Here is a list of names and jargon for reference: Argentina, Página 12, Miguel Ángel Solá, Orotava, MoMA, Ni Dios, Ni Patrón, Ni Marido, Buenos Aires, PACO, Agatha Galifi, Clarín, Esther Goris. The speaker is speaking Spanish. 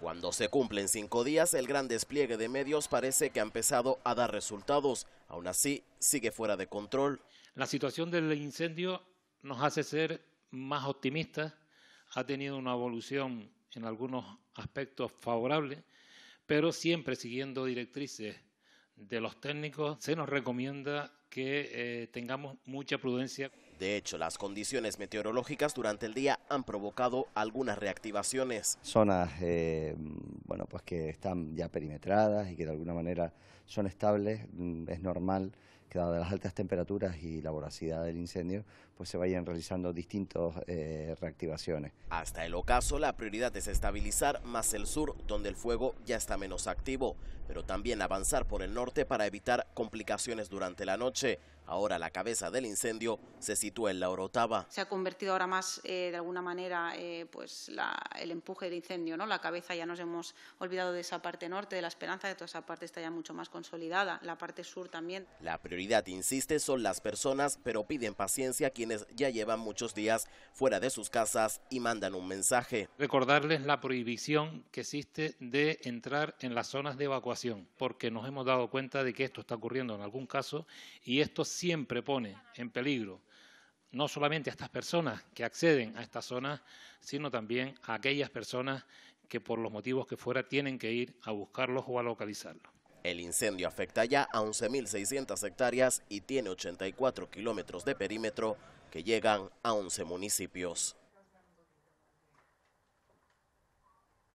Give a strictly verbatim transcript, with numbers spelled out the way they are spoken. Cuando se cumplen cinco días, el gran despliegue de medios parece que ha empezado a dar resultados. Aún así, sigue fuera de control. La situación del incendio nos hace ser más optimistas. Ha tenido una evolución en algunos aspectos favorables, pero siempre siguiendo directrices de los técnicos, se nos recomienda que eh, tengamos mucha prudencia. De hecho, las condiciones meteorológicas durante el día han provocado algunas reactivaciones. Zonas eh, bueno, pues que están ya perimetradas y que de alguna manera son estables. Es normal que, dadas las altas temperaturas y la voracidad del incendio, pues se vayan realizando distintas eh, reactivaciones. Hasta el ocaso, la prioridad es estabilizar más el sur, donde el fuego ya está menos activo, pero también avanzar por el norte para evitar complicaciones durante la noche. Ahora la cabeza del incendio se sitúa en la Orotava. Se ha convertido ahora más, eh, de alguna manera, eh, pues la, el empuje del incendio, ¿no? La cabeza, ya nos hemos olvidado de esa parte norte, de la esperanza, que toda esa parte está ya mucho más consolidada, la parte sur también. La prioridad, insiste, son las personas, pero piden paciencia a quienes ya llevan muchos días fuera de sus casas y mandan un mensaje. Recordarles la prohibición que existe de entrar en las zonas de evacuación, porque nos hemos dado cuenta de que esto está ocurriendo en algún caso y esto siempre pone en peligro no solamente a estas personas que acceden a estas zonas, sino también a aquellas personas que por los motivos que fuera tienen que ir a buscarlos o a localizarlos. El incendio afecta ya a once mil seiscientas hectáreas y tiene ochenta y cuatro kilómetros de perímetro que llegan a once municipios.